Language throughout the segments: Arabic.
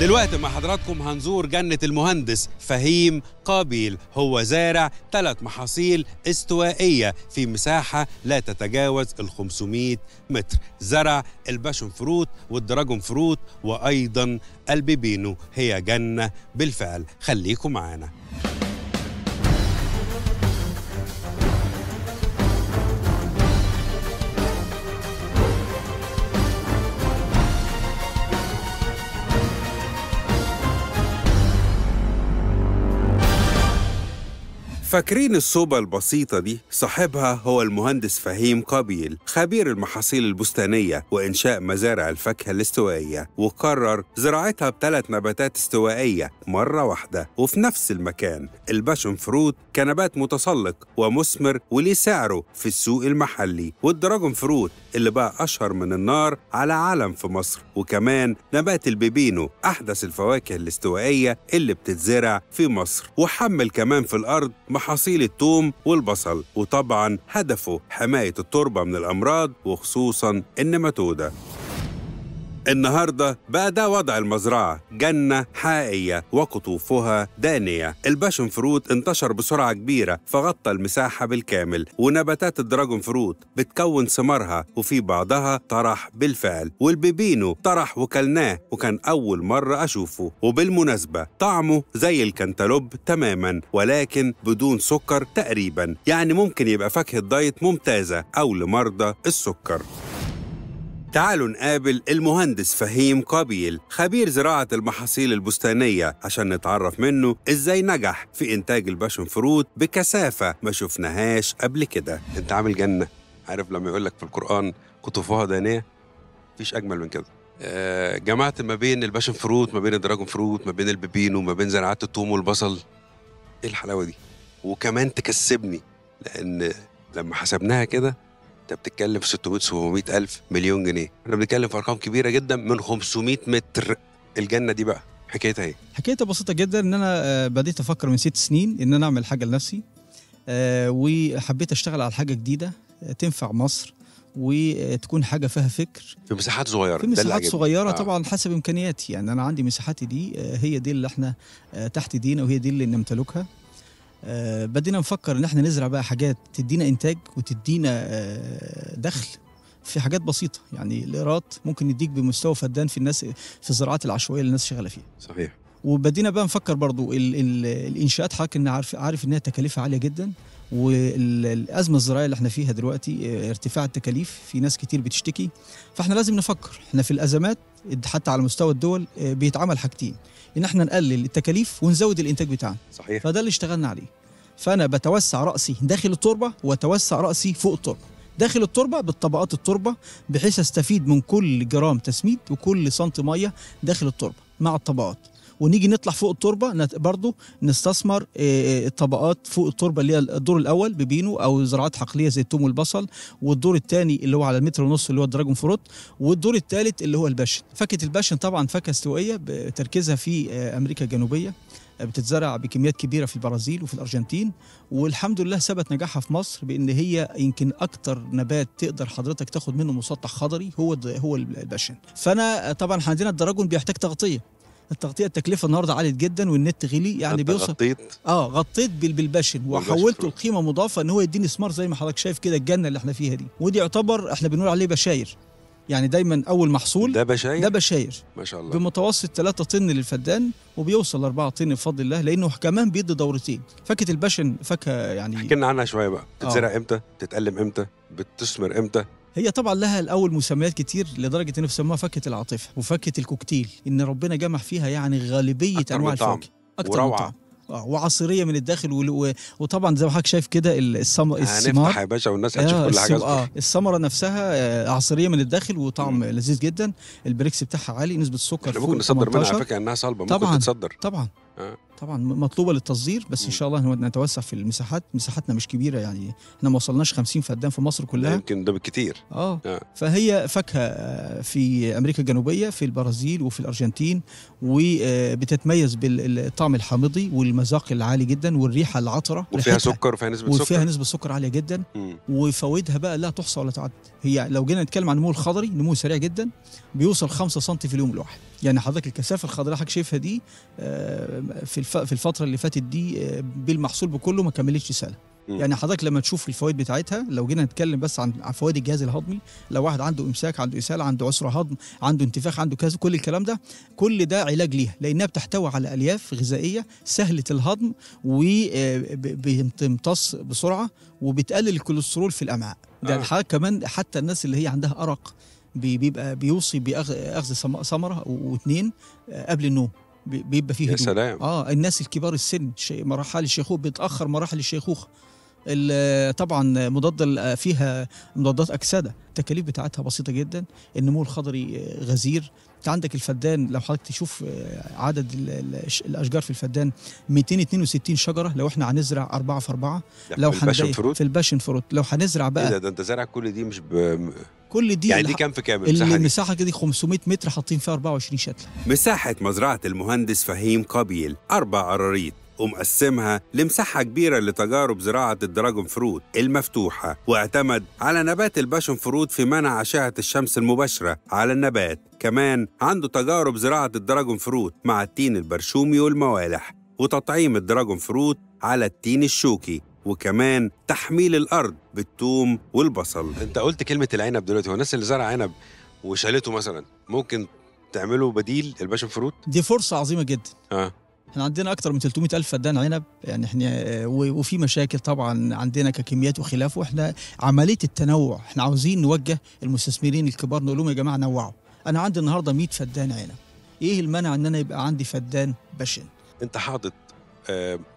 دلوقتي مع حضراتكم هنزور جنة المهندس فهيم قابيل. هو زارع 3 محاصيل استوائية في مساحة لا تتجاوز 500 متر. زرع الباشن فروت والدراجون فروت وأيضا البيبينو. هي جنة بالفعل، خليكم معانا. فاكرين الصوبة البسيطة دي؟ صاحبها هو المهندس فهيم قابيل، خبير المحاصيل البستانية وإنشاء مزارع الفاكهة الاستوائية، وقرر زراعتها ب3 نباتات استوائية مرة واحدة وفي نفس المكان. الباشن فروت كنبات متسلق ومثمر وليه سعره في السوق المحلي، والدراجون فروت اللي بقى أشهر من النار على علم في مصر، وكمان نبات البيبينو أحدث الفواكه الاستوائية اللي بتتزرع في مصر، وحمل كمان في الأرض محاصيل الثوم والبصل، وطبعاً هدفه حماية التربة من الأمراض وخصوصاً النماتودة. النهارده بقى ده وضع المزرعه، جنه حقيقيه وقطوفها دانيه. الباشن فروت انتشر بسرعه كبيره فغطى المساحه بالكامل، ونباتات الدراجون فروت بتكون ثمارها وفي بعضها طرح بالفعل، والبيبينو طرح وكلناه وكان اول مره اشوفه، وبالمناسبه طعمه زي الكنتالوب تماما ولكن بدون سكر تقريبا، يعني ممكن يبقى فاكهه دايت ممتازه او لمرضى السكر. تعالوا نقابل المهندس فهيم قابيل، خبير زراعة المحاصيل البستانية، عشان نتعرف منه ازاي نجح في انتاج الباشن فروت بكثافة ما شفناهاش قبل كده. انت عامل جنة، عارف لما يقول لك في القرآن قطوفها دانية؟ مفيش اجمل من كده. جمعت ما بين الباشن فروت، ما بين الدراجون فروت، ما بين البيبينو، ما بين زراعات الثوم والبصل. ايه الحلاوة دي؟ وكمان تكسبني، لان لما حسبناها كده انت بتتكلم في 600 700 ألف مليون جنيه، احنا بنتكلم في ارقام كبيره جدا من 500 متر. الجنه دي بقى حكايتها ايه؟ حكايتها بسيطه جدا، ان انا بديت افكر من 6 سنين ان انا اعمل حاجه لنفسي، وحبيت اشتغل على حاجه جديده تنفع مصر وتكون حاجه فيها فكر في مساحات صغيره. في مساحات صغيره طبعا حسب امكانياتي، يعني انا عندي مساحاتي دي هي دي اللي احنا تحت ايدينا وهي دي اللي نمتلكها. بدينا نفكر ان احنا نزرع بقى حاجات تدينا انتاج وتدينا دخل في حاجات بسيطه، يعني الايراد ممكن يديك بمستوى فدان في الناس في الزراعات العشوائيه اللي الناس شغاله فيها. صحيح. وبدينا بقى نفكر برضو الانشاءات، حضرتك ان عارف انها تكاليفها عاليه جدا، والازمه الزراعيه اللي احنا فيها دلوقتي ارتفاع التكاليف، في ناس كتير بتشتكي، فاحنا لازم نفكر. احنا في الازمات حتى على مستوى الدول بيتعمل حاجتين، ان احنا نقلل التكاليف ونزود الانتاج بتاعنا. صحيح. فده اللي اشتغلنا عليه. فانا بتوسع راسي داخل التربه واتوسع راسي فوق التربه، داخل التربه بالطبقات التربه، بحيث استفيد من كل جرام تسميد وكل سنتي ميه داخل التربه مع الطبقات، ونيجي نطلع فوق التربه برضه نستثمر الطبقات فوق التربه، اللي هي الدور الاول بيبينو او زراعات حقليه زي الثوم والبصل، والدور الثاني اللي هو على 1.5 متر اللي هو الدراجون فروت، والدور الثالث اللي هو الباشن. فاكهه الباشن طبعا فاكهه استوائيه بتركيزها في امريكا الجنوبيه، بتتزرع بكميات كبيره في البرازيل وفي الارجنتين، والحمد لله ثبت نجاحها في مصر بان هي يمكن اكتر نبات تقدر حضرتك تاخد منه مسطح خضري هو الباشن. فانا طبعا عندنا الدراجون بيحتاج تغطيه، التغطيه التكلفه النهارده عاليه جدا والنت غلي، يعني بيوصل غطيت بالباشن وحولته لقيمه مضافه ان هو يديني ثمار زي ما حضرتك شايف كده. الجنه اللي احنا فيها دي، ودي يعتبر احنا بنقول عليه بشاير، يعني دايما اول محصول ده بشاير ما شاء الله، بمتوسط 3 طن للفدان وبيوصل 4 طن بفضل الله، لانه كمان بيدي دورتين. فاكهه الباشن فاكهه، يعني احكي لنا عنها شويه بقى. بتتزرع امتى؟ بتتألم امتى؟ بتثمر امتى؟ هي طبعا لها الاول مسميات كتير، لدرجه انه بيسموها فاكهه العاطفه وفاكهه الكوكتيل، ان ربنا جمع فيها يعني غالبيه انواع الفاكهه اكتر من طعم، وعصريه من الداخل، وطبعا زي ما حضرتك شايف كده الثمار هنفتح يا باشا والناس هتشوف كل حاجه. الثمره نفسها عصريه من الداخل وطعم لذيذ جدا، البريكس بتاعها عالي، نسبه السكر فوق 18. ممكن نصدر منها على فكره انها صلبه، ممكن تتصدر طبعا طبعا مطلوبه للتصدير، بس ان شاء الله نتوسع في المساحات، مساحتنا مش كبيره يعني، احنا ما وصلناش 50 فدان في مصر كلها، يمكن ده بالكتير. فهي فاكهه في امريكا الجنوبيه، في البرازيل وفي الارجنتين، وبتتميز بالطعم الحامضي والمذاق العالي جدا والريحه العطره، وفيها سكر وفيها نسبه سكر، وفيها نسبه سكر عاليه جدا. وفوائدها بقى لا تحصى ولا تعد. هي لو جينا نتكلم عن النمو الخضري، نمو سريع جدا، بيوصل 5 سم في اليوم الواحد. يعني حضرتك الكثافه الخضراء حضرتك شايفها دي في الفتره اللي فاتت دي بالمحصول بكله ما كملتش سنه. يعني حضرتك لما تشوف الفوائد بتاعتها، لو جينا نتكلم بس عن فوائد الجهاز الهضمي، لو واحد عنده امساك، عنده اسهال، عنده عسر هضم، عنده انتفاخ، عنده كذا، كل الكلام ده، كل ده علاج ليها، لانها بتحتوي على الياف غذائيه سهله الهضم وبتمتص بسرعه وبتقلل الكوليسترول في الامعاء. ده الحاجه كمان حتى الناس اللي هي عندها ارق بيبقى بيوصي باخذ ثمره و2 قبل النوم، بيبقى فيه هدوء. الناس الكبار السن، مراحل الشيخوخه بتاخر مراحل الشيخوخه، طبعا مضاد، فيها مضادات اكسده، التكاليف بتاعتها بسيطه جدا، النمو الخضري غزير. انت عندك الفدان، لو حضرتك تشوف عدد الاشجار في الفدان 262 شجره، لو احنا هنزرع 4 في 4، لو في الباشن فروت لو هنزرع بقى ايه ده انت زارع كل دي، مش كل دي يعني دي كام في كام المساحه دي؟ 500 متر حاطين فيها 24 شتله. مساحه مزرعه المهندس فهيم قابيل 4 قراريط، ومقسمها لمساحة كبيرة لتجارب زراعة الدراجون فروت المفتوحة، واعتمد على نبات الباشن فروت في منع أشعة الشمس المباشرة على النبات. كمان عنده تجارب زراعة الدراجون فروت مع التين البرشومي والموالح، وتطعيم الدراجون فروت على التين الشوكي، وكمان تحميل الأرض بالثوم والبصل. أنت قلت كلمة العنب دلوقتي، هو الناس اللي زرع عنب وشالته مثلا ممكن تعمله بديل الباشن فروت؟ دي فرصة عظيمة جدا. احنا عندنا اكتر من 300,000 فدان عنب، يعني احنا وفي مشاكل طبعا عندنا ككميات وخلافه. احنا عمليه التنوع، احنا عاوزين نوجه المستثمرين الكبار نقول لهم يا جماعه نوعوا. انا عندي النهارده 100 فدان عنب، ايه المانع ان انا يبقى عندي فدان باشن؟ انت حاطط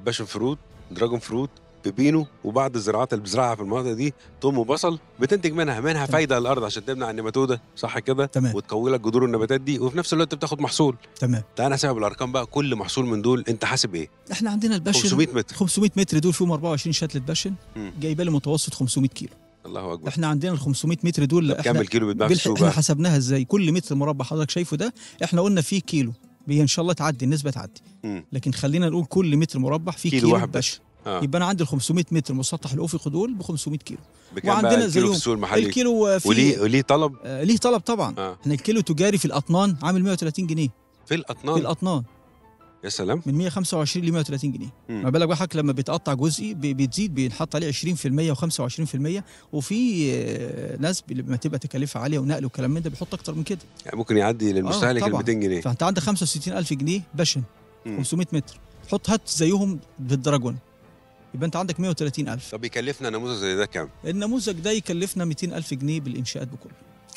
باشن فروت، دراجون فروت، بيبينو، وبعض الزراعات اللي بزرعها في المناطق دي ثوم وبصل، بتنتج منها فايده للارض عشان تمنع النماتوده، صح كده؟ وتقوي لك جذور النباتات دي، وفي نفس الوقت بتاخد محصول. تمام. تعال نحسب الارقام بقى، كل محصول من دول انت حاسب ايه؟ احنا عندنا الباشن 500 متر دول فيهم 24 شتله باشن، جايبه لي متوسط 500 كيلو. الله اكبر. احنا عندنا ال 500 متر دول كام كيلو بيتباع في السوق؟ احنا حسبناها ازاي؟ كل متر مربع حضرتك شايفه ده، احنا قلنا فيه كيلو، ان شاء الله تعدي النسبه، تعدي، لكن خلينا نقول كل متر مربع فيه كيلو باشن. يبقى انا عندي ال 500 متر مسطح الافقي دول ب 500 كيلو، وعندنا زيهم في السوق المحلي. الكيلو ليه طلب؟ ليه طلب طبعا. احنا الكيلو تجاري في الاطنان عامل 130 جنيه في الاطنان. يا سلام، من 125 ل 130 جنيه. ما بالك بقى حضرتك لما بيتقطع جزئي بتزيد، بينحط عليه 20% و25%، وفي ناس لما تبقى تكلفه عاليه ونقل وكلام من ده بيحط اكتر من كده، يعني ممكن يعدي للمستهلك ال 200 جنيه. فانت عندك 65,000 جنيه باشن 500 متر، حط هات زيهم بالدراجون، يبقى انت عندك 130,000. طب يكلفنا نموذج زي ده كام؟ النموذج ده يكلفنا 200,000 جنيه بالانشاءات بكله.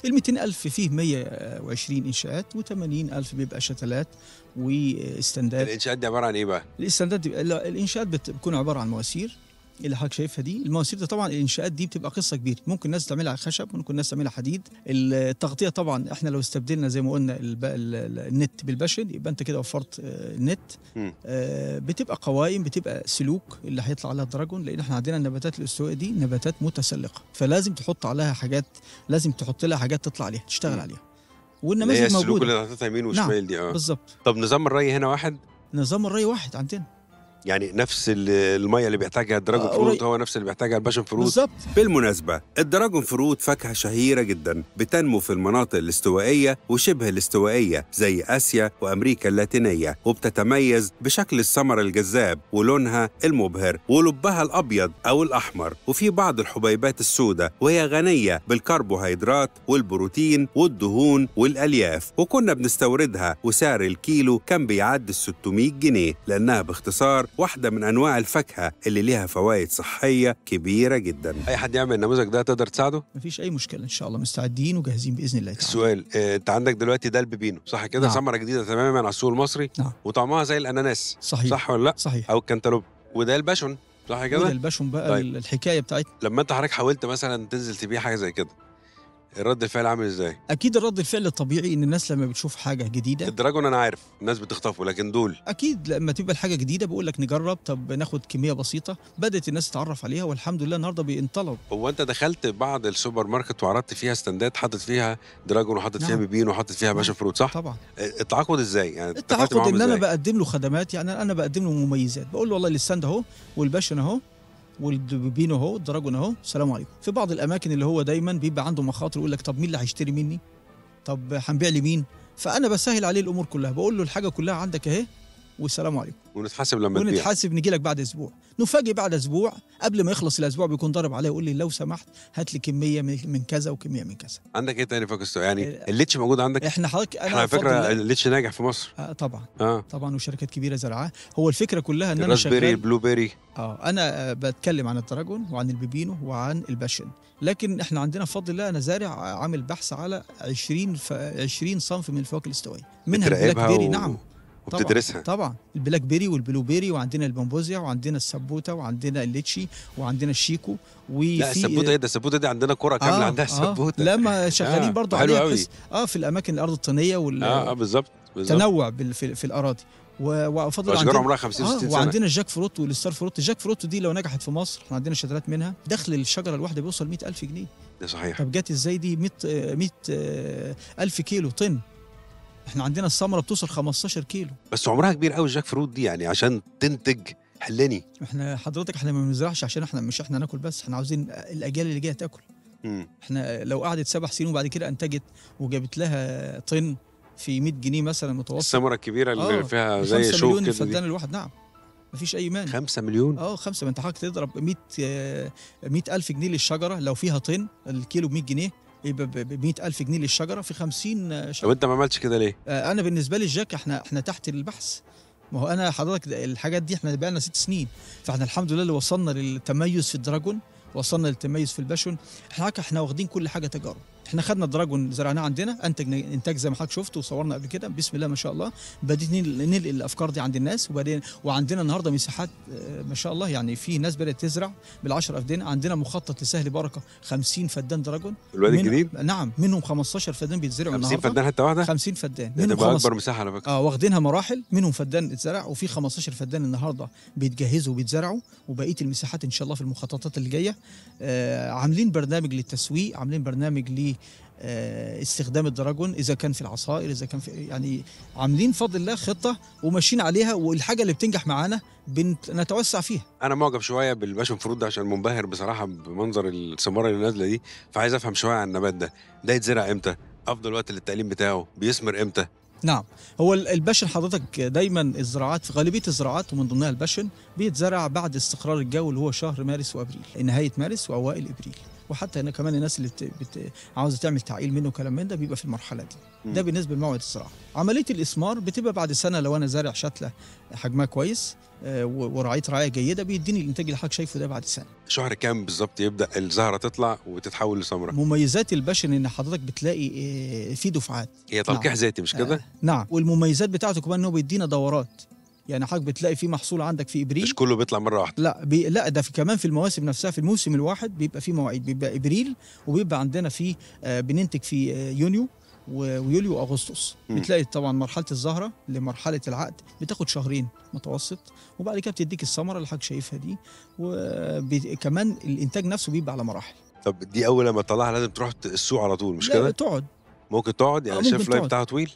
ال 200,000 فيه 120 انشاءات، و80,000 بيبقى شتلات واستندات. الانشاءات دي عباره عن ايه بقى؟ الانشاءات بتكون عباره عن مواسير اللي حضرتك شايفها دي. المواسير ده طبعا الانشاءات دي بتبقى قصه كبيره، ممكن ناس تعملها خشب، ممكن ناس تعملها حديد. التغطيه طبعا احنا لو استبدلنا زي ما قلنا النت بالباشن، يبقى انت كده وفرت النت. بتبقى قوائم، بتبقى سلوك اللي هيطلع عليها الدراجون، لان احنا عندنا النباتات الاستوائيه دي نباتات متسلقه، فلازم تحط عليها حاجات، لازم تحط لها حاجات تطلع عليها، تشتغل عليها، والنماذج موجوده. السلوك اللي حاططها يمين وشمال دي. بالظبط. طب نظام الري هنا واحد؟ نظام الري واحد عندنا، يعني نفس الميه اللي بيحتاجها الدراجون فروت هو نفس اللي بيحتاجها الباشن فروت. بالظبط. بالمناسبه الدراجون فروت فاكهه شهيره جدا، بتنمو في المناطق الاستوائيه وشبه الاستوائيه زي اسيا وامريكا اللاتينيه، وبتتميز بشكل الثمر الجذاب ولونها المبهر ولبها الابيض او الاحمر، وفي بعض الحبيبات السوداء، وهي غنيه بالكربوهيدرات والبروتين والدهون والالياف، وكنا بنستوردها، وسعر الكيلو كان بيعدي 600 جنيه، لانها باختصار واحدة من أنواع الفاكهة اللي ليها فوائد صحية كبيرة جدا. أي حد يعمل النموذج ده تقدر تساعده؟ مفيش أي مشكلة، إن شاء الله مستعدين وجاهزين بإذن الله تعالى. السؤال أنت عندك دلوقتي ده البيبينو، صح كده؟ ثمرة جديدة تماما على السوق المصري، وطعمها زي الأناناس، صحيح، صح ولا لأ؟ صحيح. أو الكنتالوب، وده الباشون، صح كده؟ وده الباشون بقى. طيب، الحكاية بتاعتنا لما أنت حضرتك حاولت مثلا تنزل تبيع حاجة زي كده، الرد الفعل عامل ازاي؟ اكيد الرد الفعل الطبيعي ان الناس لما بتشوف حاجه جديده، الدراجون انا عارف الناس بتخطفه، لكن دول اكيد لما تبقى الحاجه جديده بيقول لك نجرب، طب ناخد كميه بسيطه، بدات الناس تتعرف عليها والحمد لله النهارده بينطلب. هو انت دخلت بعض السوبر ماركت وعرضت فيها استندات حاطط فيها دراجون وحاطط نعم. فيها بيبينو وحاطط فيها باشن فروت، صح؟ طبعا. التعاقد ازاي؟ يعني التعاقد ان انا بقدم له خدمات، يعني انا بقدم له مميزات، بقول له والله الاستند اهو والباشن اهو والبيبينو اهو الدراجون اهو، السلام عليكم. في بعض الاماكن اللي هو دايما بيبقى عنده مخاطر، يقول لك طب مين اللي هيشتري مني؟ طب هنبيع لمين؟ فانا بسهل عليه الامور كلها، بقول له الحاجه كلها عندك اهي والسلام عليكم، ونتحاسب لما تبيع، ونتحاسب نجي لك بعد اسبوع. نفاجئ بعد اسبوع قبل ما يخلص الاسبوع بيكون ضارب عليه يقول لي لو سمحت هات لي كميه من كذا وكميه من كذا. عندك ايه تاني فاكستو؟ يعني الليتش موجود عندك؟ احنا حضرتك انا على فكره الليتش ناجح في مصر. طبعا طبعا، وشركات كبيره زرعاه. هو الفكره كلها ان انا الراشبيري البلو بيري. انا بتكلم عن الدراجون وعن البيبينو وعن الباشن، لكن احنا عندنا بفضل الله انا زارع عامل بحث على 20 صنف من الفواكه الاستوائيه، منها البلاك بيري. نعم وبتدرسها طبعا، البلاك بيري والبلو بيري، وعندنا البامبوزيا وعندنا الثبوته وعندنا الليتشي وعندنا الشيكو. لا الثبوته ايه ده؟ الثبوته دي عندنا كره كامله عندها الثبوته. لما شغالين برضه عليها بس في الاماكن الارض الطينيه وال بالظبط تنوع في الاراضي وافضل عندنا عمرها 50 60 سنه. وعندنا الجاك فروت والستار فروت. الجاك فروت دي لو نجحت في مصر احنا عندنا شتلات منها، دخل الشجره الواحده بيوصل 100,000 جنيه. ده صحيح. طب جت ازاي دي 100,000 كيلو طن؟ احنا عندنا الثمره بتوصل 15 كيلو بس، عمرها كبير قوي الجاك فروت دي، يعني عشان تنتج حلاني. احنا حضرتك احنا ما بنزرعش عشان احنا ناكل بس، احنا عاوزين الاجيال اللي جايه تاكل. احنا لو قعدت 7 سنين وبعد كده انتجت وجابت لها طن في 100 جنيه مثلا متوسط، الثمره الكبيره اللي فيها زي شوك كده فدان الواحد. نعم مفيش اي مانع. 5 مليون. 5 ما انت حضرتك تضرب 100,000 جنيه للشجره، لو فيها طن الكيلو ب 100 جنيه، يبقى ب 100,000 جنيه للشجره في 50 شجره. طب انت ما عملتش كده ليه؟ انا بالنسبه لي الجاك احنا تحت البحث. ما هو انا حضرتك الحاجات دي احنا بقى لنا 6 سنين، فاحنا الحمد لله اللي وصلنا للتميز في الدراجون، وصلنا للتميز في الباشون. احنا واخدين كل حاجه تجارب. احنا خدنا الدراجون زرعناه عندنا، انتاج زي ما حضرتك شفت وصورنا قبل كده، بسم الله ما شاء الله بدينا ننقل الافكار دي عند الناس، وبعدين وعندنا النهارده مساحات ما شاء الله، يعني في ناس بدات تزرع بال10 فدان. عندنا مخطط لسهل بركه 50 فدان دراجون الوادي الجديد. نعم منهم 15 فدان بيتزرعوا النهارده. 50 فدان حتى واحده؟ 50 فدان منهم اكبر مساحه على فكره. واخدينها مراحل، منهم فدان اتزرع وفي 15 فدان النهارده بيتجهزوا وبيتزرعوا، وبقيه المساحات ان شاء الله في المخططات اللي جايه. عاملين برنامج للتسويق، عاملين برنامج ليه استخدام الدراجون اذا كان في العصائر، اذا كان في، يعني عاملين بفضل الله خطه وماشيين عليها، والحاجه اللي بتنجح معانا نتوسع فيها. انا معجب شويه بالباشن فروت ده عشان منبهر بصراحه بمنظر الثمره اللي نازله دي، فعايز افهم شويه عن النبات ده يتزرع امتى؟ افضل وقت للتقليم بتاعه؟ بيثمر امتى؟ نعم هو الباشن حضرتك دايما الزراعات في غالبيه الزراعات ومن ضمنها الباشن بيتزرع بعد استقرار الجو اللي هو شهر مارس وابريل، نهايه مارس واوائل ابريل، وحتى هنا كمان الناس اللي عاوزه تعمل تعقيل منه وكلام من ده بيبقى في المرحله دي. ده بالنسبه لموعد الزراعه. عمليه الاسمار بتبقى بعد سنه، لو انا زارع شتله حجمها كويس ورعيت رعايه جيده بيديني الانتاج اللي حضرتك شايفه ده بعد سنه. شهر كام بالظبط يبدا الزهره تطلع وتتحول لثمره؟ مميزات الباشن ان حضرتك بتلاقي في دفعات، هي تلقيح ذاتي مش كده؟ نعم. والمميزات بتاعته كمان انه بيدينا دورات، يعني حضرتك بتلاقي في محصول عندك في ابريل مش كله بيطلع مره واحده، لا لا ده في كمان في المواسم نفسها، في الموسم الواحد بيبقى في مواعيد، بيبقى ابريل وبيبقى عندنا في بننتج في يونيو ويوليو واغسطس. بتلاقي طبعا مرحله الزهره لمرحله العقد بتاخد 2 شهر متوسط، وبعد كده بتديك الثمره اللي حضرتك شايفها دي، وكمان الانتاج نفسه بيبقى على مراحل. طب دي اول لما تطلعها لازم تروح السوق على طول مش كده؟ تقعد، ممكن تقعد، يعني شايف اللايف بتاعها طويل.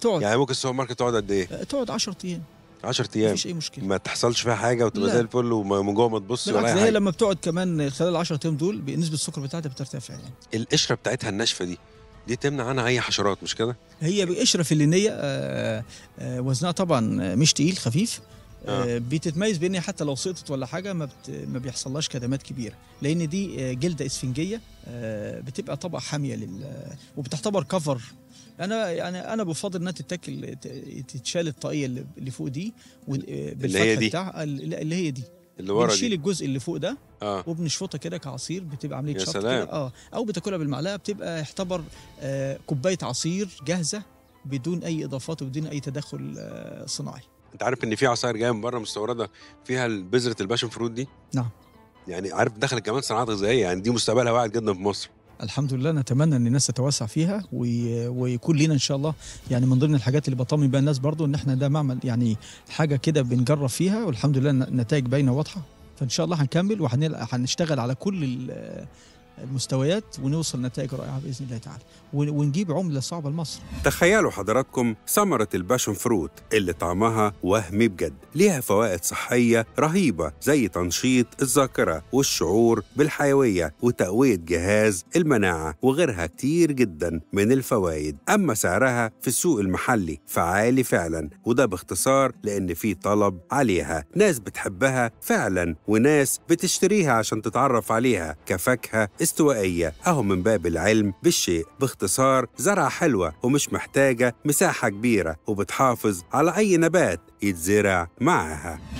تقعد، يعني ممكن السوبر ماركت تقعد قد ايه؟ تقعد 10 ايام مفيش اي مشكله، ما تحصلش فيها حاجه وتبقى زي الفل، ومن جوه ما تبص ولا حاجه. هي لما بتقعد كمان خلال ال10 ايام دول نسبه السكر بتاعتها بترتفع. يعني القشره بتاعتها الناشفه دي تمنع عنها اي حشرات مش كده؟ هي بقشره فلينيه وزنها طبعا مش تقيل، خفيف. بتتميز بان حتى لو سقطت ولا حاجه ما بيحصلهاش كدمات كبيره، لان دي جلده اسفنجيه بتبقى طبقه حاميه وبتعتبر كفر. انا بفضل انها تتشال الطاقيه اللي فوق دي بالفتحه بتاعها، اللي هي دي اللي ورا، بنشيل الجزء اللي فوق ده وبنشفطها كده كعصير، بتبقى عمليه شط كده او بتاكلها بالمعلقه، بتبقى يعتبر كوبايه عصير جاهزه بدون اي اضافات وبدون اي تدخل صناعي. انت عارف ان في عصاير جايه من بره مستورده فيها بذره الباشن فروت دي؟ نعم. يعني عارف دخل كمان صناعات غذائيه، يعني دي مستقبلها واعد جدا في مصر. الحمد لله نتمنى ان الناس تتوسع فيها ويكون لينا ان شاء الله. يعني من ضمن الحاجات اللي بطمن بيها الناس برضو ان احنا ده معمل يعني حاجه كده بنجرب فيها، والحمد لله النتائج باينه واضحه، فان شاء الله هنكمل وهنشتغل على كل المستويات ونوصل نتائج رائعه باذن الله تعالى، ونجيب عمله صعبه لمصر. تخيلوا حضراتكم ثمره الباشن فروت اللي طعمها وهمي بجد، ليها فوائد صحيه رهيبه زي تنشيط الذاكره والشعور بالحيويه وتقويه جهاز المناعه وغيرها كتير جدا من الفوائد. اما سعرها في السوق المحلي فعالي فعلا، وده باختصار لان في طلب عليها، ناس بتحبها فعلا وناس بتشتريها عشان تتعرف عليها كفاكهه استوائية أهو من باب العلم بالشيء. باختصار زرعة حلوة ومش محتاجة مساحة كبيرة، وبتحافظ على أي نبات يتزرع معها.